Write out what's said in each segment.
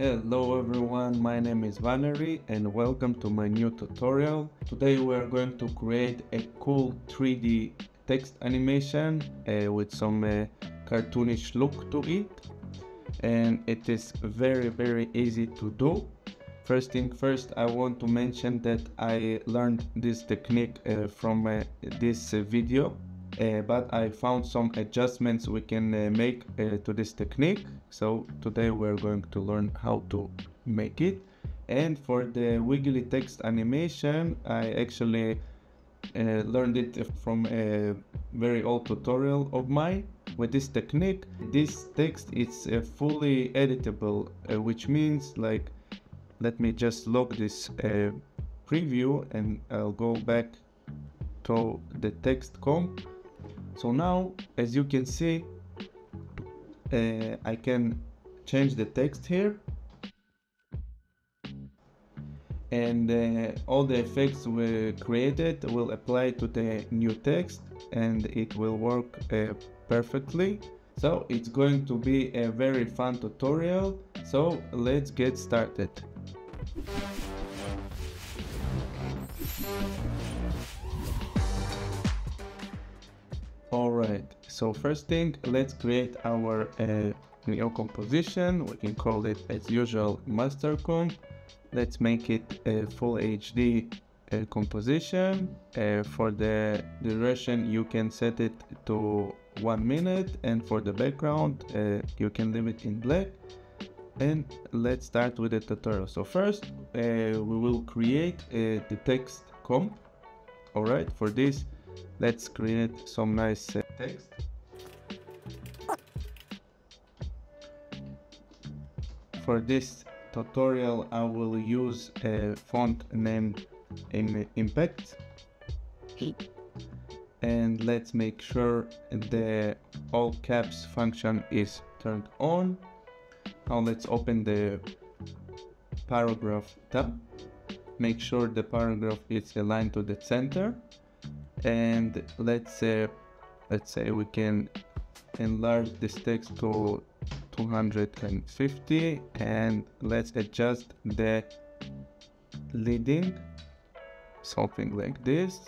Hello everyone, my name is Valerie and welcome to my new tutorial. Today we are going to create a cool 3D text animation with some cartoonish look to it, and it is very easy to do. First thing first, I want to mention that I learned this technique from this video. But I found some adjustments we can make to this technique, so today we're going to learn how to make it. And for the wiggly text animation, I actually learned it from a very old tutorial of mine. With this technique, this text is fully editable, which means, like, let me just lock this preview and I'll go back to the text comp. So now, as you can see, I can change the text here, and all the effects we created will apply to the new text and it will work perfectly. So it's going to be a very fun tutorial, so let's get started. Alright, so first thing, let's create our new composition. We can call it, as usual, master comp. Let's make it a full HD composition. For the duration, you can set it to 1 minute, and for the background, you can leave it in black. And let's start with the tutorial. So first, we will create the text comp. Alright, for this, let's create some nice text. For this tutorial, I will use a font named Impact. And let's make sure the all caps function is turned on. Now let's open the paragraph tab. Make sure the paragraph is aligned to the center. And let's say we can enlarge this text to 250, and let's adjust the leading, something like this.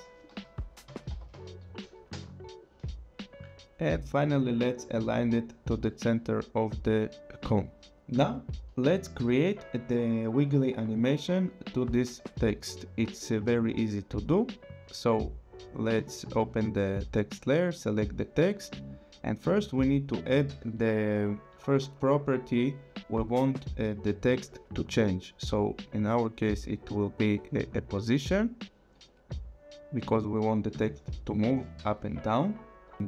And finally, let's align it to the center of the comb. Now let's create the wiggly animation to this text. It's very easy to do. So let's open the text layer, select the text, and first we need to add the first property we want the text to change. So in our case, it will be a position, because we want the text to move up and down.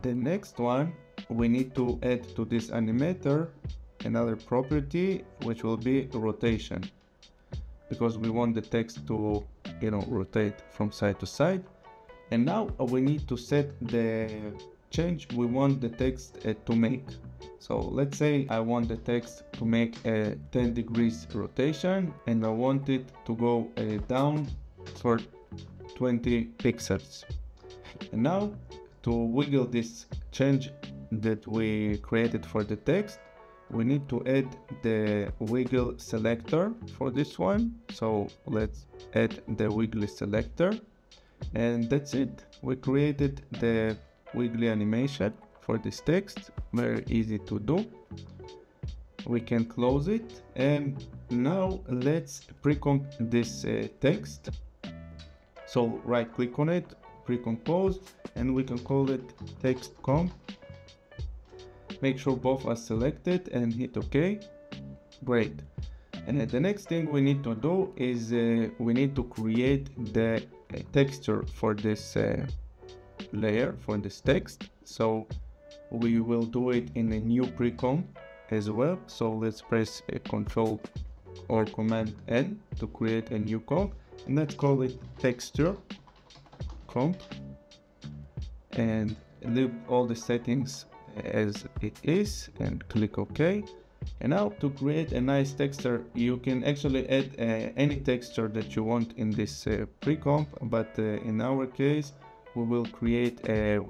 The next one, we need to add to this animator another property, which will be rotation, because we want the text to, you know, rotate from side to side. And now we need to set the change we want the text to make. So let's say I want the text to make a 10 degrees rotation, and I want it to go down for 20 pixels. And now, to wiggle this change that we created for the text, we need to add the wiggle selector for this one. So let's add the wiggle selector. And that's it. We created the wiggly animation for this text. Very easy to do. We can close it. And now let's pre-comp this text. So right click on it, pre-compose, and we can call it text comp. Make sure both are selected and hit OK. Great. And the next thing we need to do is we need to create the texture for this layer, for this text. So we will do it in a new pre-comp as well. So let's press Ctrl or Command N to create a new comp, and let's call it texture comp, and leave all the settings as it is and click OK. And now, to create a nice texture, you can actually add any texture that you want in this pre-comp, but in our case, we will create a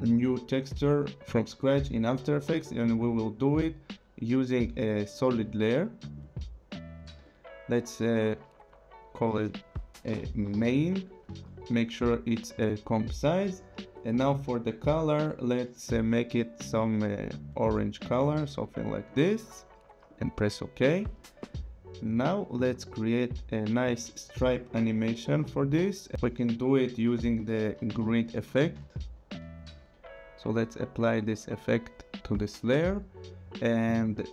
new texture from scratch in After Effects, and we will do it using a solid layer. Let's call it a main. Make sure it's a comp size. And now for the color, let's make it some orange color, something like this, and press OK. Now let's create a nice stripe animation for this. We can do it using the grid effect. So let's apply this effect to this layer and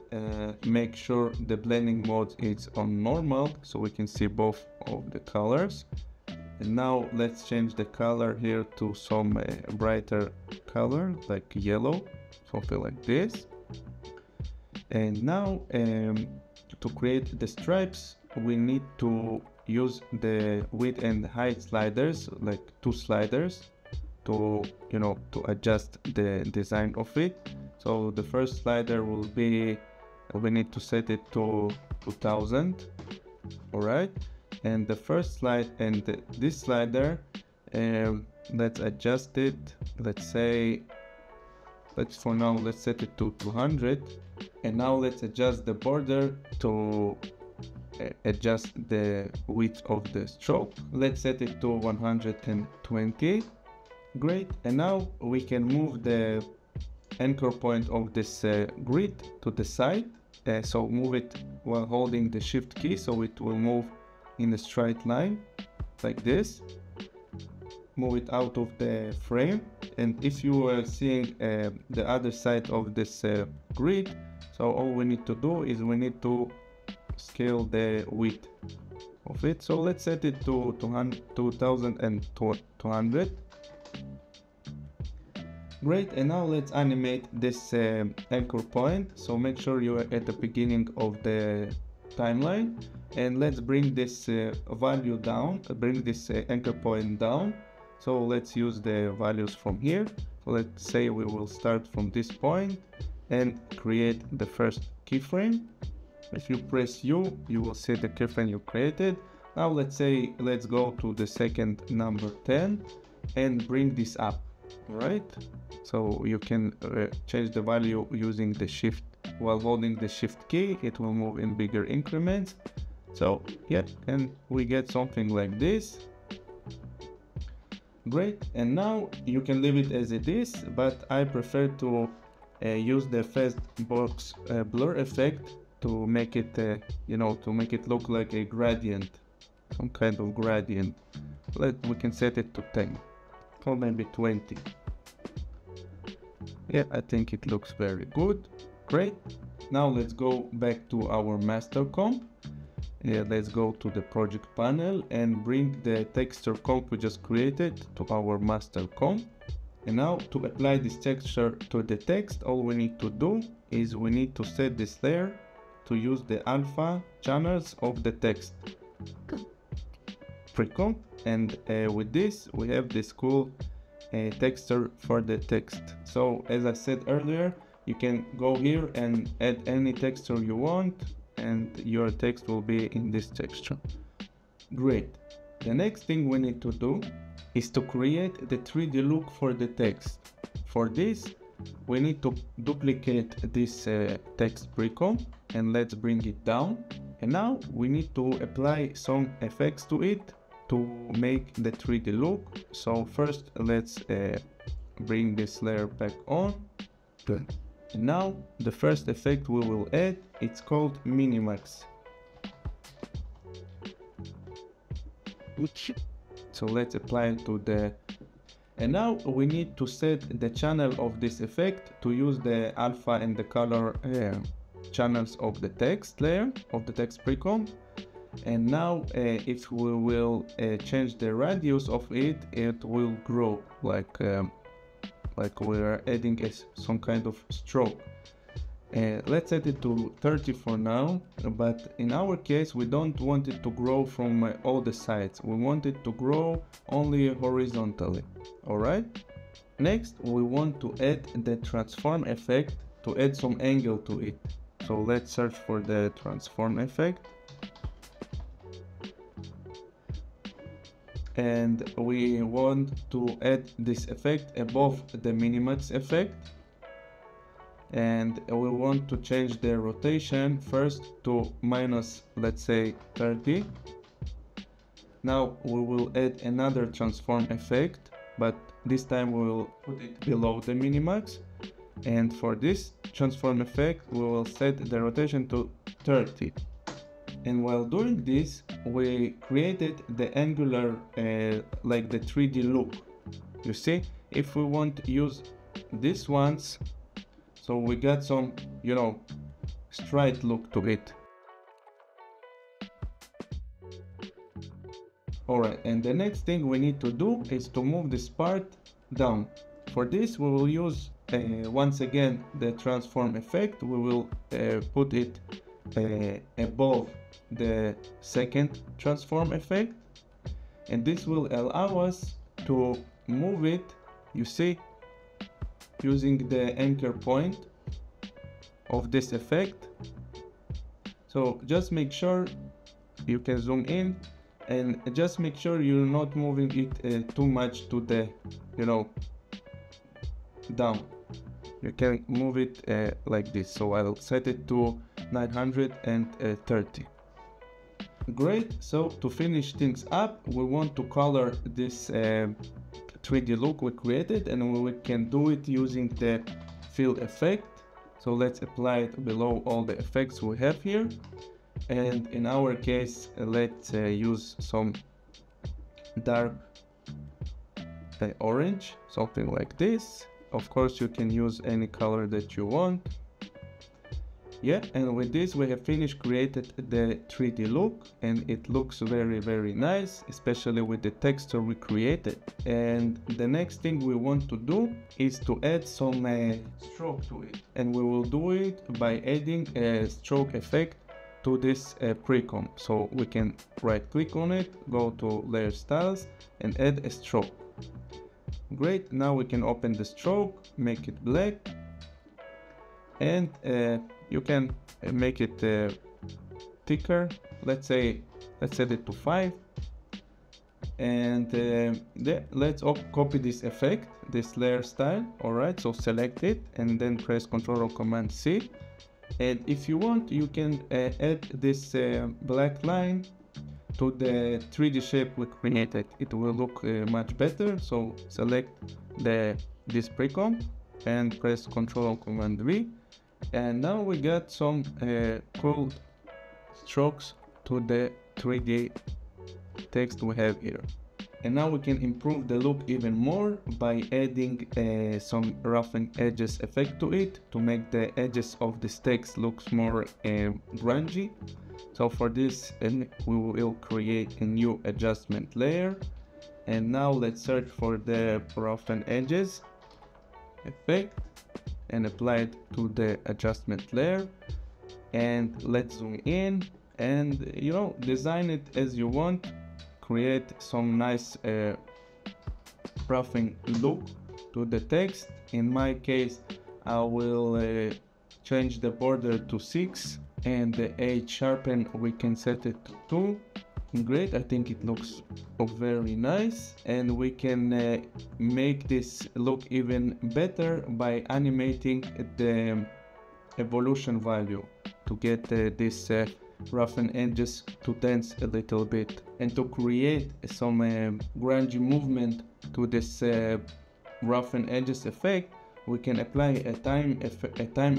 make sure the blending mode is on normal so we can see both of the colors. And now let's change the color here to some brighter color, like yellow, something like this. And now to create the stripes, we need to use the width and height sliders, like two sliders, to to adjust the design of it. So the first slider will be, we need to set it to 2000. All right. And the first slide and this slider, let's adjust it. Let's say, for now, let's set it to 200. And now let's adjust the border to adjust the width of the stroke. Let's set it to 120. Great. And now we can move the anchor point of this grid to the side. So move it while holding the shift key, so it will move in a straight line like this. Move it out of the frame. And if you are seeing the other side of this grid, so all we need to do is we need to scale the width of it. So let's set it to 2200. Great. And now let's animate this anchor point. So make sure you are at the beginning of the timeline, and let's bring this value down, bring this anchor point down. So let's use the values from here. So let's say we will start from this point and create the first keyframe. If you press U, you will see the keyframe you created. Now let's say, let's go to the second number 10 and bring this up, right? So you can change the value using the shift. While holding the shift key, it will move in bigger increments. So yeah, and we get something like this. Great. And now you can leave it as it is, but I prefer to use the fast box blur effect to make it to make it look like a gradient, some kind of gradient. We can set it to 10 or maybe 20. Yeah, I think it looks very good. Great. Now let's go back to our master comp. Let's go to the project panel and bring the texture comp we just created to our master comp. And now to apply this texture to the text, all we need to do is we need to set this layer to use the alpha channels of the text pre-comp. And with this, we have this cool texture for the text. So as I said earlier, you can go here and add any texture you want, and your text will be in this texture. Great. The next thing we need to do is to create the 3D look for the text. For this, we need to duplicate this text pre-comp, and let's bring it down. And now we need to apply some effects to it to make the 3D look. So first, let's bring this layer back on. Good. And now the first effect we will add, it's called Minimax. So let's apply it to the... And now we need to set the channel of this effect to use the alpha and the color channels of the text layer, of the text pre-comp. And now if we will change the radius of it, it will grow like we are adding some kind of stroke. Let's set it to 30 for now, but in our case we don't want it to grow from all the sides. We want it to grow only horizontally. All right. Next, we want to add the transform effect to add some angle to it. So let's search for the transform effect. And we want to add this effect above the Minimax effect. and we want to change the rotation first to minus, let's say, 30. Now we will add another transform effect, but this time we will put it below the Minimax, and for this transform effect we will set the rotation to 30. And while doing this, we created the angular, like the 3D loop. You see, if we want to use these ones, so we got some, you know, straight look to it. Alright, and the next thing we need to do is to move this part down. For this we will use once again the transform effect. We will put it above the second transform effect, and this will allow us to move it, you see, using the anchor point of this effect. So just make sure you can zoom in, and just make sure you're not moving it too much to the, you know, down. You can move it like this. So I'll set it to 930. Great. So to finish things up, we want to color this 3D look we created, and we can do it using the fill effect. So let's apply it below all the effects we have here. And in our case, let's use some dark orange, something like this. Of course, you can use any color that you want. Yeah, and with this we have finished created the 3D look, and it looks very, very nice, especially with the texture we created. And the next thing we want to do is to add some stroke to it, and we will do it by adding a stroke effect to this pre-comp. So we can right click on it, go to layer styles, and add a stroke. Great, now we can open the stroke, make it black, and you can make it thicker. Let's set it to 5, and let's copy this effect, this layer style. All right, so select it and then press Ctrl or Command C, and if you want, you can add this black line to the 3D shape we created. It will look much better. So select this pre-comp and press Ctrl or Command V. And now we got some cool strokes to the 3D text we have here. And now we can improve the look even more by adding some roughened edges effect to it to make the edges of this text looks more grungy. So for this, we will create a new adjustment layer. And now let's search for the roughened edges effect and apply it to the adjustment layer, and let's zoom in and, you know, design it as you want. Create some nice roughing look to the text. In my case, I will change the border to 6, and the edge sharpen we can set it to 2. Great, I think it looks very nice, and we can make this look even better by animating the evolution value to get this roughen edges to tense a little bit and to create some grungy movement to this roughen edges effect. We can apply a time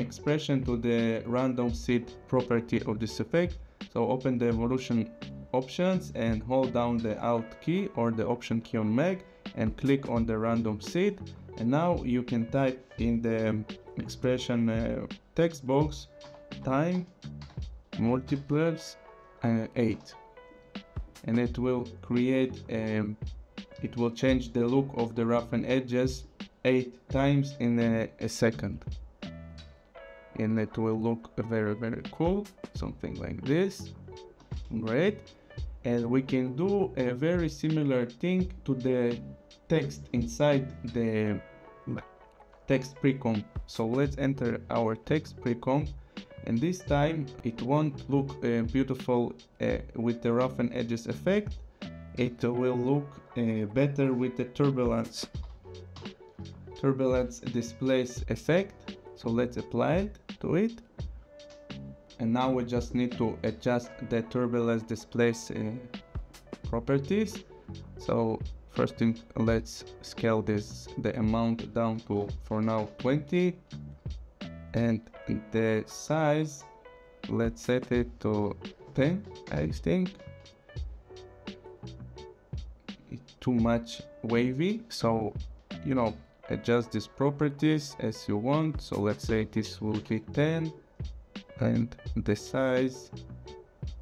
expression to the random seed property of this effect. So open the evolution options and hold down the Alt key or the Option key on Mac and click on the random seed, and now you can type in the expression text box time multipliers 8, and it will create it will change the look of the roughened edges 8 times in a second, and it will look very, very cool, something like this. Great, and we can do a very similar thing to the text inside the text pre-comp. So let's enter our text pre-comp, and this time it won't look beautiful with the roughened edges effect. It will look better with the turbulence displace effect. So let's apply it to it. And now we just need to adjust the turbulence displace properties. So first thing, let's scale the amount down to, for now, 20. And the size, let's set it to 10, I think. It's too much wavy, so, you know, adjust these properties as you want. So let's say this will be 10, and the size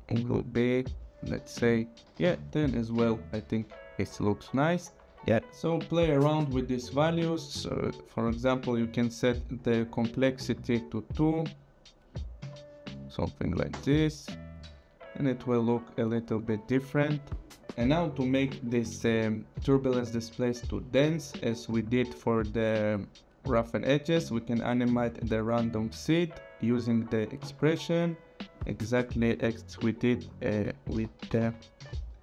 will be, let's say, yeah, 10 as well, I think. It looks nice. Yeah, so play around with these values. So, for example, you can set the complexity to 2, something like this, and it will look a little bit different. And now to make this turbulence displace to dense, as we did for the roughened edges, we can animate the random seed using the expression exactly as we did with the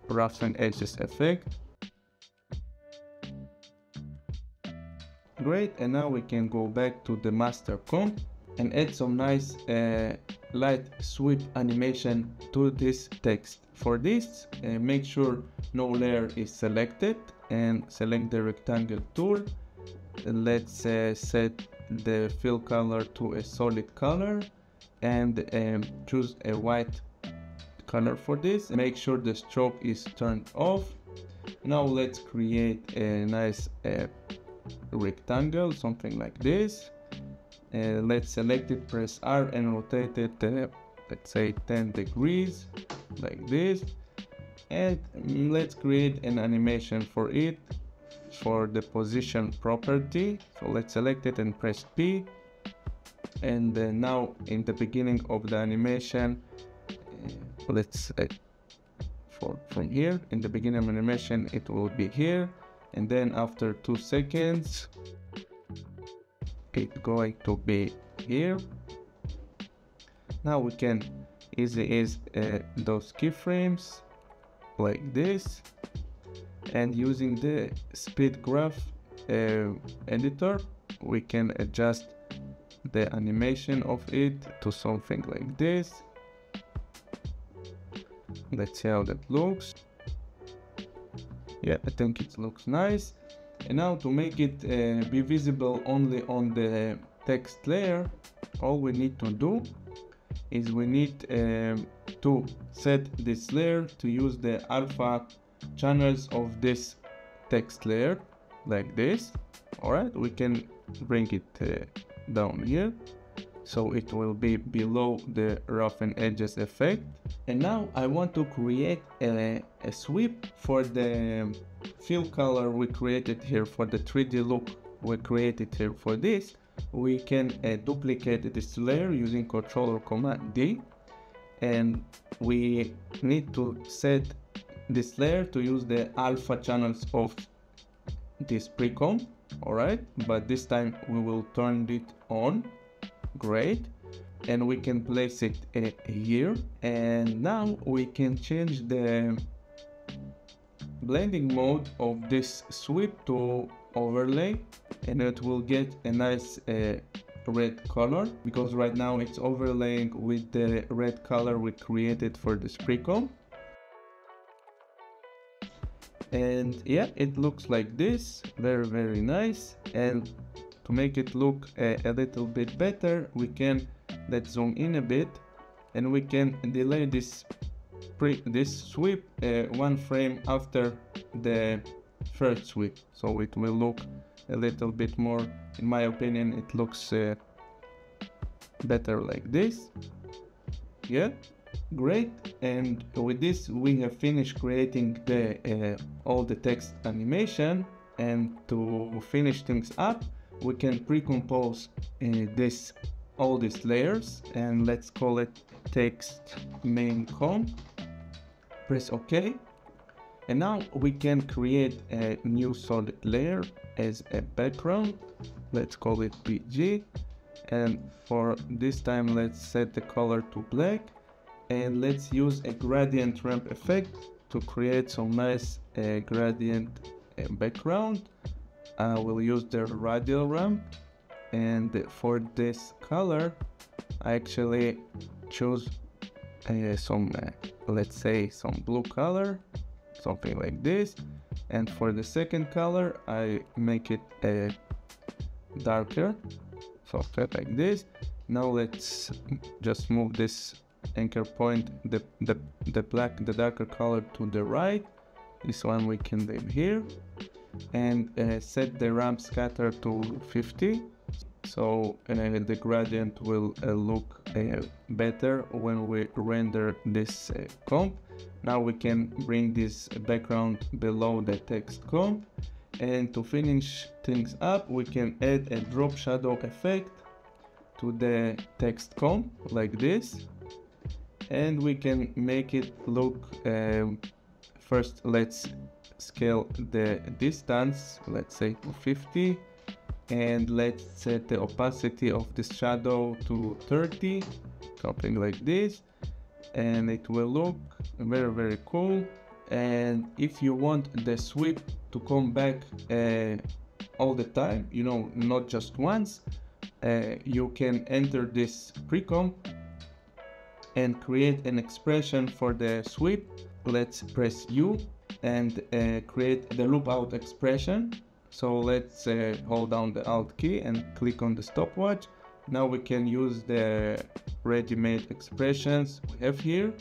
roughened edges effect. Great, and now we can go back to the master comp and add some nice light sweep animation to this text. For this, make sure no layer is selected and select the rectangle tool. Let's set the fill color to a solid color and choose a white color for this. Make sure the stroke is turned off. Now let's create a nice rectangle, something like this. Let's select it, press R and rotate it, let's say 10 degrees, like this. And let's create an animation for it, for the position property. So let's select it and press P. And now in the beginning of the animation, let's from here, in the beginning of animation, it will be here. And then after 2 seconds, it's going to be here. Now we can easily ease those keyframes like this. And using the speed graph editor, we can adjust the animation of it to something like this. Let's see how that looks. Yeah, I think it looks nice. And now to make it be visible only on the text layer, all we need to do is we need to set this layer to use the alpha channels of this text layer, like this. All right, we can bring it down here, so it will be below the roughened edges effect. And now I want to create a sweep for the fill color we created here, for the 3D look we created here. For this, we can duplicate this layer using Ctrl or Command D, and we need to set this layer to use the alpha channels of this pre-comp. All right, but this time we will turn it on. Great, and we can place it here. And now we can change the blending mode of this sweep to overlay, and it will get a nice red color, because right now it's overlaying with the red color we created for the pre-comp. And yeah, it looks like this, very nice. And to make it look a little bit better, we can, let's zoom in a bit, and we can delay this sweep one frame after the first sweep, so it will look a little bit more. In my opinion, it looks better like this. Yeah, great. And with this, we have finished creating all the text animation. And to finish things up, we can pre-compose all these layers, and let's call it text main comp. Press OK, and now we can create a new solid layer as a background. Let's call it PG, and for this time let's set the color to black, and let's use a gradient ramp effect to create some nice gradient background. I will use the radial ramp and for this color I actually choose let's say some blue color, something like this. And for the second color I make it darker, softer, like this. Now let's just move this anchor point, the darker color, to the right. This one we can leave here, and set the ramp scatter to 50, so the gradient will look better when we render this comp. Now we can bring this background below the text comp, and to finish things up we can add a drop shadow effect to the text comp like this, and we can make it look first let's scale the distance, let's say to 50, and let's set the opacity of this shadow to 30, something like this, and it will look very, very cool. And if you want the sweep to come back all the time, you know, not just once, you can enter this pre-comp and create an expression for the sweep. Let's press U and create the loop out expression. So let's hold down the Alt key and click on the stopwatch. Now we can use the ready-made expressions we have here,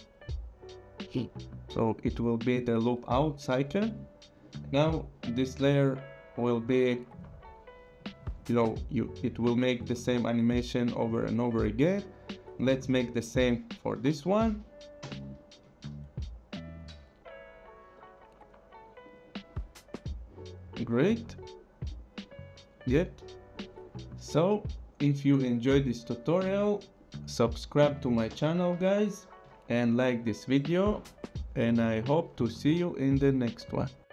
so it will be the loop out cycle. Now this layer will be, you know, it will make the same animation over and over again. Let's make the same for this one. Great. Yep. So if you enjoyed this tutorial, subscribe to my channel, guys, and like this video, and I hope to see you in the next one.